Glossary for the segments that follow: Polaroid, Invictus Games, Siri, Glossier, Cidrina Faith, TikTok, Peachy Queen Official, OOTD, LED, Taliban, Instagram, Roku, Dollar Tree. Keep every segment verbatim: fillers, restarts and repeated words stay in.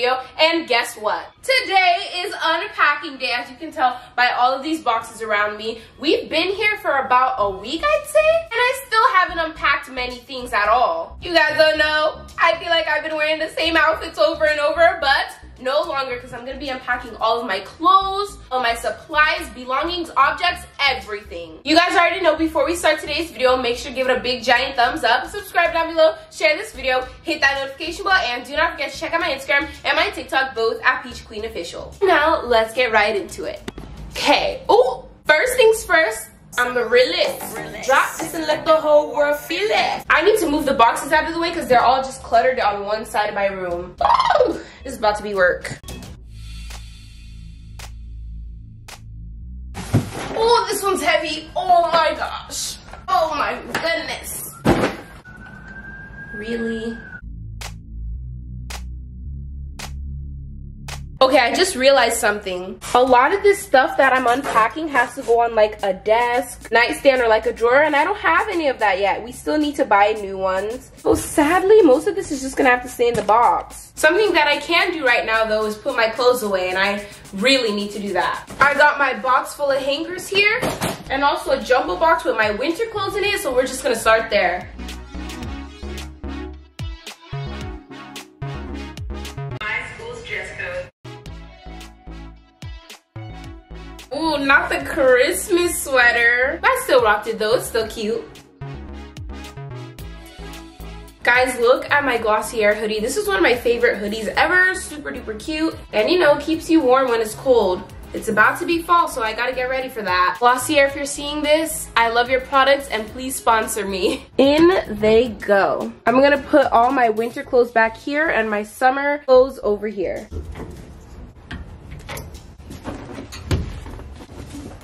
video. And guess what? Today is unpacking day, as you can tell by all of these boxes around me. We've been here for about a week, I'd say, and I still haven't unpacked many things at all. You guys don't know, I feel like I've been wearing the same outfits over and over, but no longer, because I'm gonna be unpacking all of my clothes, all my supplies, belongings, objects, everything. You guys already know, before we start today's video, make sure to give it a big giant thumbs up, subscribe down below, share this video, hit that notification bell, and do not forget to check out my Instagram and my TikTok, both at Peachy Queen Official. Now, let's get right into it. Okay, ooh, first things first, I'm the realest. realest. Drop this and let the whole world feel it. I need to move the boxes out of the way because they're all just cluttered on one side of my room. Oh, this is about to be work. Oh, this one's heavy. Oh my gosh. Oh my goodness. Really? Okay, I just realized something. A lot of this stuff that I'm unpacking has to go on like a desk, nightstand, or like a drawer, and I don't have any of that yet. We still need to buy new ones. So sadly, most of this is just gonna have to stay in the box. Something that I can do right now though is put my clothes away, and I really need to do that. I got my box full of hangers here, and also a jumbo box with my winter clothes in it, so we're just gonna start there. Ooh, not the Christmas sweater. But I still rocked it though, it's still cute. Guys, look at my Glossier hoodie. This is one of my favorite hoodies ever, super duper cute. And you know, keeps you warm when it's cold. It's about to be fall, so I gotta get ready for that. Glossier, if you're seeing this, I love your products and please sponsor me. In they go. I'm gonna put all my winter clothes back here and my summer clothes over here.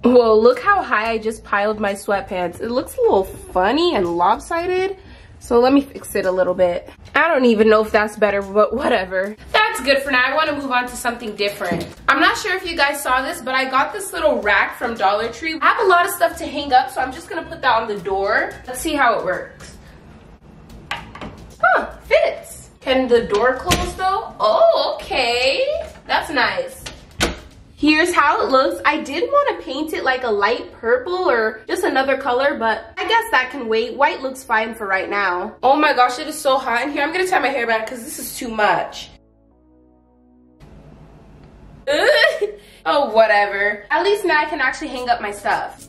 Whoa, look how high I just piled my sweatpants. It looks a little funny and lopsided, so let me fix it a little bit. I don't even know if that's better, but whatever. That's good for now. I want to move on to something different. I'm not sure if you guys saw this, but I got this little rack from Dollar Tree. I have a lot of stuff to hang up, so I'm just going to put that on the door. Let's see how it works. Huh, fits. Can the door close though? Oh, okay. That's nice. Here's how it looks. I did want to paint it like a light purple or just another color, but I guess that can wait. White looks fine for right now. Oh my gosh, it is so hot in here. I'm gonna tie my hair back because this is too much. Oh, whatever. At least now I can actually hang up my stuff.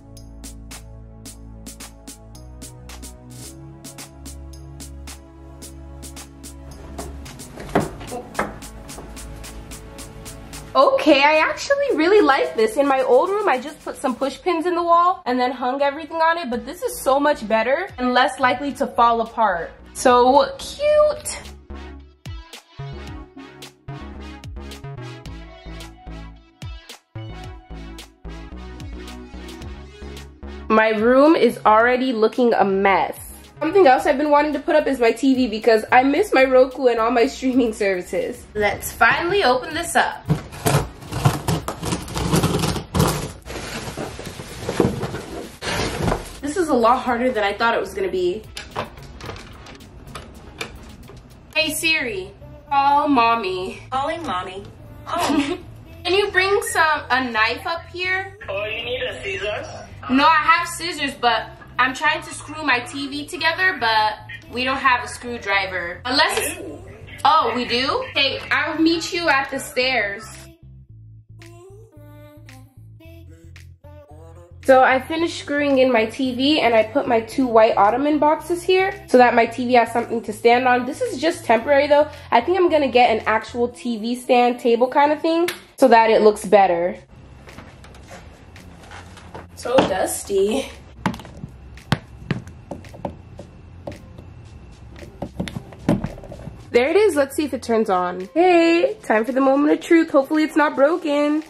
Okay, I actually really like this. In my old room, I just put some push pins in the wall and then hung everything on it, but this is so much better and less likely to fall apart. So cute. My room is already looking a mess. Something else I've been wanting to put up is my T V because I miss my Roku and all my streaming services. Let's finally open this up. This is a lot harder than I thought it was gonna be. Hey Siri, call mommy. Calling mommy. Oh. Can you bring some a knife up here? Oh, you need a scissors? No, I have scissors, but I'm trying to screw my T V together, but we don't have a screwdriver. Unless it's... Oh, we do? Okay, I'll meet you at the stairs. So I finished screwing in my T V and I put my two white ottoman boxes here so that my T V has something to stand on. This is just temporary though. I think I'm gonna get an actual T V stand table kind of thing so that it looks better. So dusty. There it is, let's see if it turns on. Hey, time for the moment of truth. Hopefully it's not broken.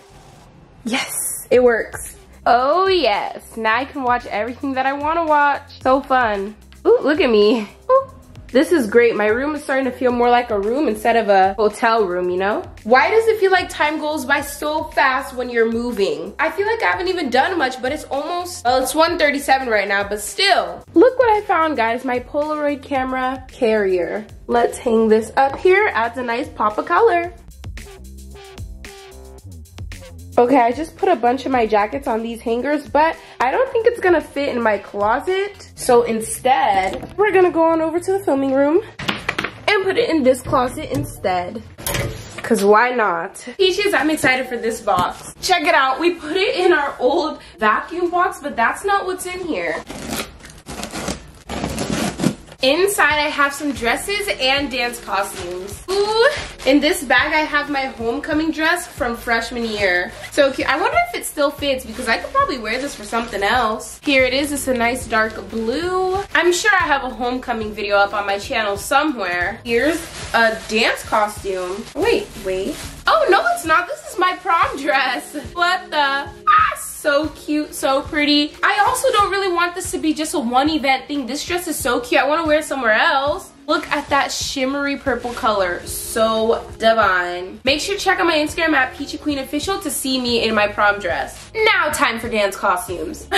Yes, it works. Oh yes, now I can watch everything that I wanna watch. So fun. Ooh, look at me. Ooh, this is great. My room is starting to feel more like a room instead of a hotel room, you know? Why does it feel like time goes by so fast when you're moving? I feel like I haven't even done much, but it's almost, well, it's one thirty-seven right now, but still. Look what I found, guys, my Polaroid camera carrier. Let's hang this up here, adds a nice pop of color. Okay, I just put a bunch of my jackets on these hangers, but I don't think it's gonna fit in my closet. So instead, we're gonna go on over to the filming room and put it in this closet instead. Cause why not? Peaches, I'm excited for this box. Check it out, we put it in our old vacuum box, but that's not what's in here. Inside, I have some dresses and dance costumes. Ooh, in this bag, I have my homecoming dress from freshman year. So cute. I wonder if it still fits because I could probably wear this for something else. Here it is. It's a nice dark blue. I'm sure I have a homecoming video up on my channel somewhere. Here's a dance costume. Wait, wait. Oh, no, it's not. This is my prom dress. What the? So cute, so pretty. I also don't really want this to be just a one event thing. This dress is so cute. I want to wear it somewhere else. Look at that shimmery purple color. So divine. Make sure to check out my Instagram at Peachy Queen Official to see me in my prom dress. Now time for dance costumes.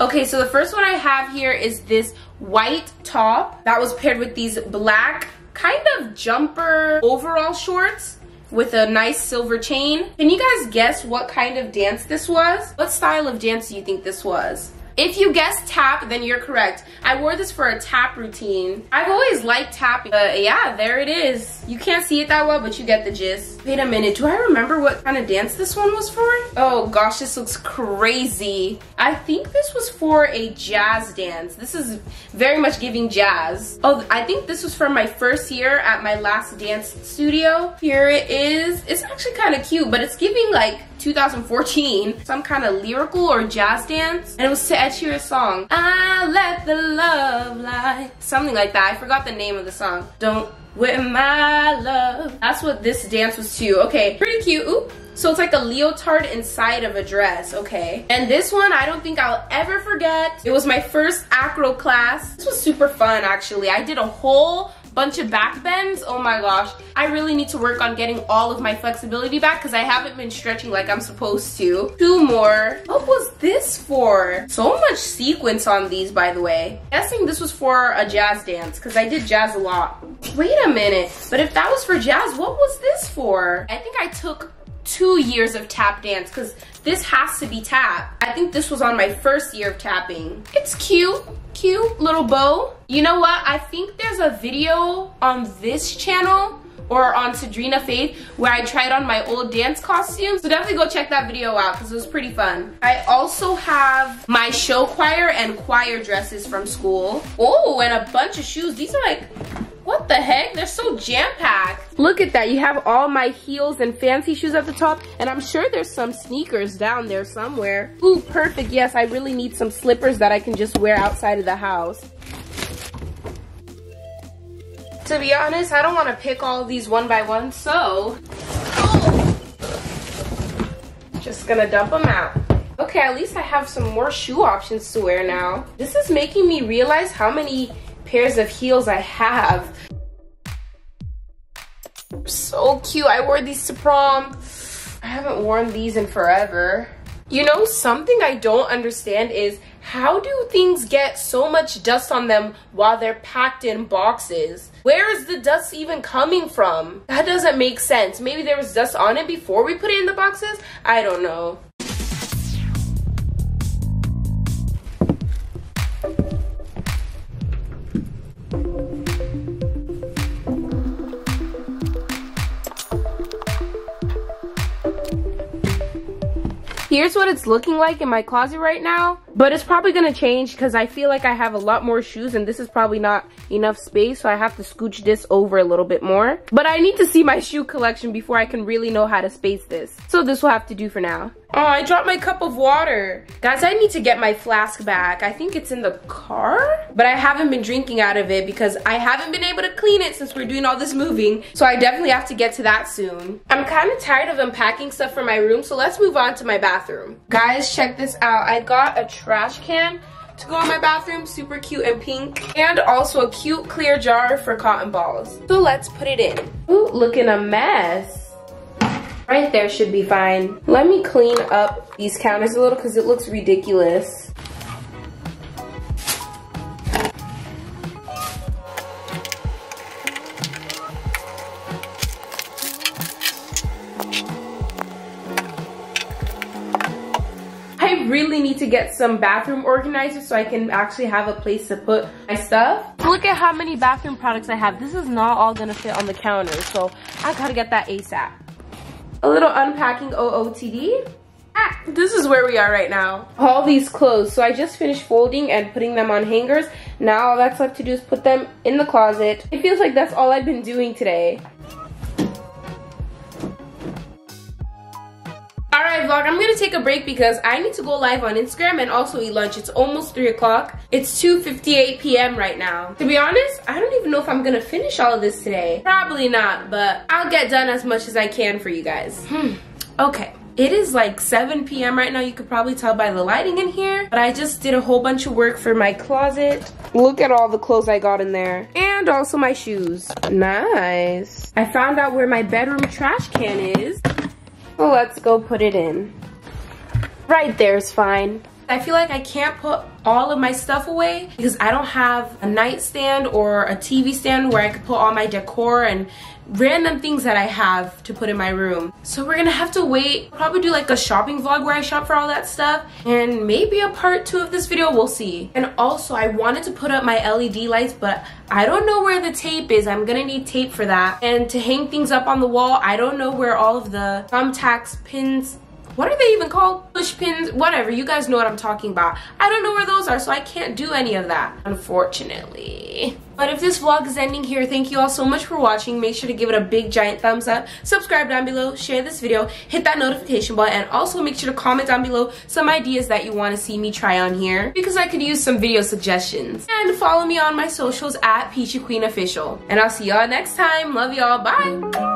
Okay, so the first one I have here is this white top that was paired with these black kind of jumper overall shorts with a nice silver chain. Can you guys guess what kind of dance this was? What style of dance do you think this was? If you guessed tap, then you're correct. I wore this for a tap routine. I've always liked tapping, but yeah, there it is. You can't see it that well, but you get the gist. Wait a minute, do I remember what kind of dance this one was for? Oh gosh, this looks crazy. I think this was for a jazz dance. This is very much giving jazz. Oh, I think this was from my first year at my last dance studio. Here it is. It's actually kind of cute, but it's giving like two thousand fourteen, some kind of lyrical or jazz dance, and it was to Ed Sheeran's song, I Let the Love Lie, something like that. I forgot the name of the song. Don't With My Love. That's what this dance was to. Okay, pretty cute. Oop. So it's like a leotard inside of a dress, okay. And this one, I don't think I'll ever forget. It was my first acro class. This was super fun, actually. I did a whole bunch of back bends. Oh my gosh. I really need to work on getting all of my flexibility back because I haven't been stretching like I'm supposed to. Two more. What was this for? So much sequence on these, by the way. I'm guessing this was for a jazz dance because I did jazz a lot. Wait a minute. But if that was for jazz, what was this for? I think I took two years of tap dance because this has to be tap. I think this was on my first year of tapping. It's cute. Cute little bow. You know what? I think there's a video on this channel or on Cidrina Faith where I tried on my old dance costume. So definitely go check that video out because it was pretty fun. I also have my show choir and choir dresses from school. Oh, and a bunch of shoes. These are like, what the heck? They're so jam-packed. Look at that. You have all my heels and fancy shoes at the top. And I'm sure there's some sneakers down there somewhere. Ooh, perfect. Yes, I really need some slippers that I can just wear outside of the house. To be honest, I don't want to pick all these one by one, so... Oh. Just gonna dump them out. Okay, at least I have some more shoe options to wear now. This is making me realize how many pairs of heels I have. So cute. I wore these to prom. I haven't worn these in forever. You know, something I don't understand is how do things get so much dust on them while they're packed in boxes? Where is the dust even coming from? That doesn't make sense. Maybe there was dust on it before we put it in the boxes? I don't know. Here's what it's looking like in my closet right now, but it's probably gonna change because I feel like I have a lot more shoes and this is probably not enough space, so I have to scooch this over a little bit more. But I need to see my shoe collection before I can really know how to space this. So this will have to do for now. Oh, I dropped my cup of water. Guys, I need to get my flask back. I think it's in the car, but I haven't been drinking out of it because I haven't been able to clean it since we're doing all this moving. So I definitely have to get to that soon. I'm kind of tired of unpacking stuff from my room, so let's move on to my bathroom. Bathroom. Guys, check this out. I got a trash can to go in my bathroom, super cute and pink, and also a cute clear jar for cotton balls. So let's put it in. Ooh, looking a mess. Right there should be fine. Let me clean up these counters a little because it looks ridiculous. I really need to get some bathroom organizers so I can actually have a place to put my stuff. Look at how many bathroom products I have. This is not all gonna fit on the counter, so I gotta get that ASAP. A little unpacking O O T D. Ah, this is where we are right now. All these clothes, so I just finished folding and putting them on hangers. Now all that's left to do is put them in the closet. It feels like that's all I've been doing today. Alright vlog, I'm gonna take a break because I need to go live on Instagram and also eat lunch. It's almost three o'clock. It's two fifty-eight p m right now. To be honest, I don't even know if I'm gonna finish all of this today. Probably not, but I'll get done as much as I can for you guys. Hmm, okay. It is like seven p m right now. You could probably tell by the lighting in here. But I just did a whole bunch of work for my closet. Look at all the clothes I got in there. And also my shoes. Nice. I found out where my bedroom trash can is. Well, let's go put it in. Right there is fine. I feel like I can't put all of my stuff away because I don't have a nightstand or a T V stand where I could put all my decor and random things that I have to put in my room. So we're gonna have to wait, probably do like a shopping vlog where I shop for all that stuff, and maybe a part two of this video, we'll see. And also I wanted to put up my L E D lights, but I don't know where the tape is. I'm gonna need tape for that. And to hang things up on the wall, I don't know where all of the thumbtacks, pins, what are they even called? Push pins, whatever, you guys know what I'm talking about. I don't know where those are, so I can't do any of that, unfortunately. But if this vlog is ending here, thank you all so much for watching. Make sure to give it a big giant thumbs up. Subscribe down below, share this video, hit that notification bell, and also make sure to comment down below some ideas that you want to see me try on here, because I could use some video suggestions. And follow me on my socials at Peachy Queen Official. And I'll see y'all next time. Love y'all, bye!